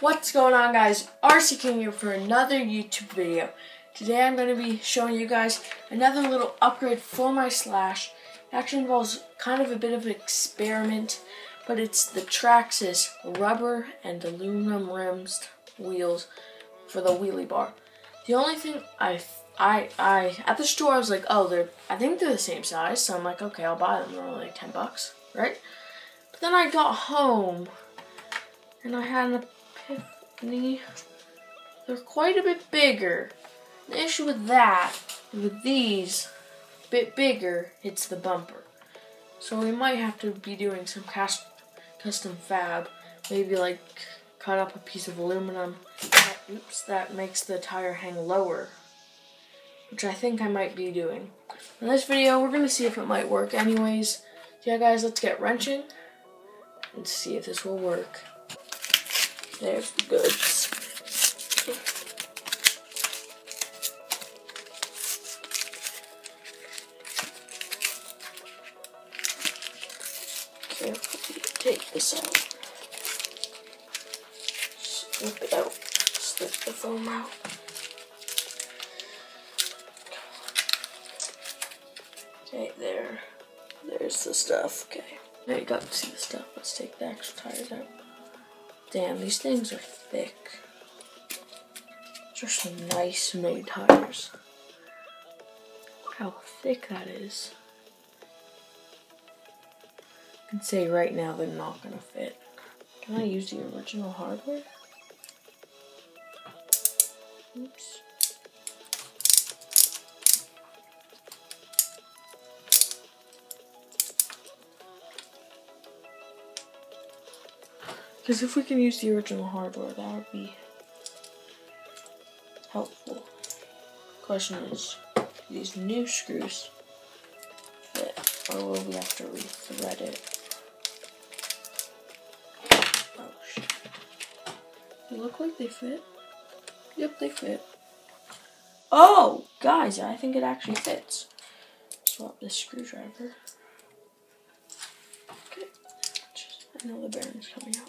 What's going on, guys? RC King here for another YouTube video. Today I'm going to be showing you guys another little upgrade for my Slash. It actually involves kind of a bit of an experiment, but it's the Traxxas rubber and aluminum rimmed wheels for the wheelie bar. The only thing I at the store I was like, oh, I think they're the same size, so I'm like, okay, I'll buy them. They're only like $10, right? But then I got home and I had an epiphany. They're quite a bit bigger. The issue with that, with these, a bit bigger, it's the bumper. So we might have to be doing some custom fab. Maybe like cut up a piece of aluminum. That makes the tire hang lower, which I think I might be doing. In this video, we're gonna see if it might work anyways. So yeah, guys, let's get wrenching and see if this will work. There's the goods. Carefully take this out. Snip it out. Slip the foam out. Okay, there. There's the stuff. Okay. Now you got to see the stuff. Let's take the actual tires out. Damn, these things are thick. These are some nice made tires. Look how thick that is. I can say right now they're not gonna fit. Can I use the original hardware? Oops. Because if we can use the original hardware, that would be helpful. Question is, do these new screws fit, or will we have to re-thread it? Oh shit. They look like they fit. Yep, they fit. Oh! Guys, I think it actually fits. Swap this screwdriver. I know the bearing's coming up.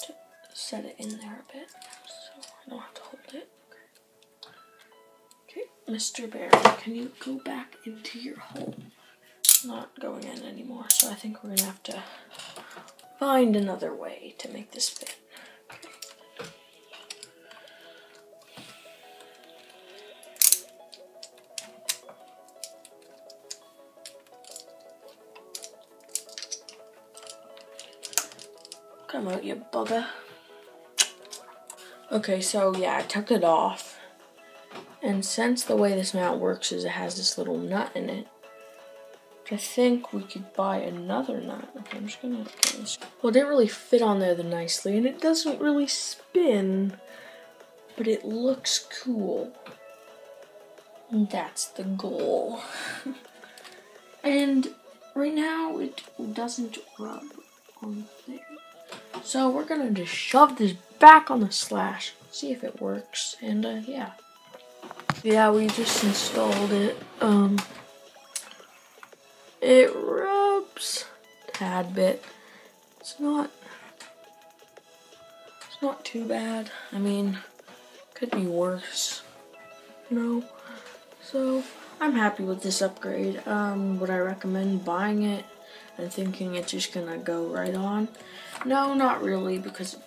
To set it in there a bit, so I don't have to hold it. Okay, Mr. Bearing, can you go back into your hole? It's not going in anymore, so I think we're gonna have to find another way to make this fit. Okay. Come out, you bugger. Okay, so yeah, I took it off. And since the way this mount works is it has this little nut in it, I think we could buy another nut. Okay, I'm just gonna get this. Well, it didn't really fit on there nicely, and it doesn't really spin, but it looks cool. And that's the goal. And right now, it doesn't rub on the thing. So we're gonna just shove this back on the Slash, see if it works, and yeah, we just installed it. It rubs a tad bit. It's not too bad. I mean, could be worse, you know. So I'm happy with this upgrade. Would I recommend buying it and thinking it's just gonna go right on? No, not really, because it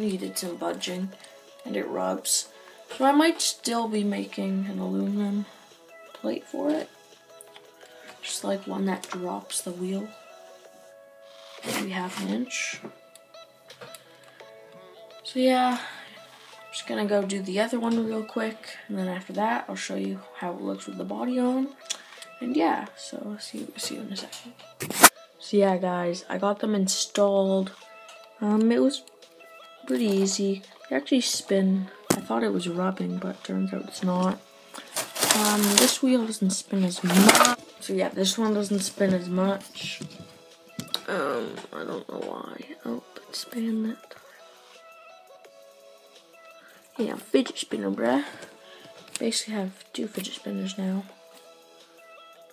needed some budging and it rubs. So I might still be making an aluminum plate for it. Just like one that drops the wheel. Maybe 1/2 inch. So yeah, I'm just gonna go do the other one real quick, and then after that I'll show you how it looks with the body on. And yeah, so see you in a second. So yeah, guys, I got them installed. It was pretty easy. They actually spin. I thought it was rubbing, but turns out it's not. This wheel doesn't spin as much. So yeah, this one doesn't spin as much. I don't know why. Oh, but spin that time. Yeah, fidget spinner, bruh. Basically have 2 fidget spinners now.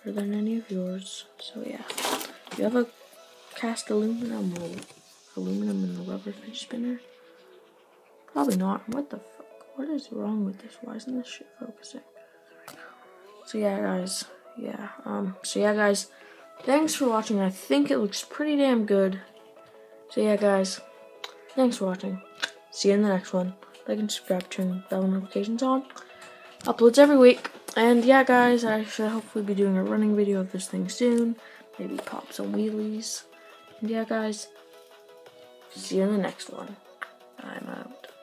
Better than any of yours. So yeah. You have a cast aluminum or aluminum and a rubber fidget spinner, Probably not. What the fuck? What is wrong with this? Why isn't this shit focusing? So yeah, guys. Yeah. So yeah, guys. Thanks for watching. I think it looks pretty damn good. So yeah, guys. Thanks for watching. See you in the next one. Like and subscribe, turn bell notifications on. Uploads every week. And yeah, guys, I should hopefully be doing a running video of this thing soon. Maybe pop some wheelies. And yeah, guys, see you in the next one. I'm out.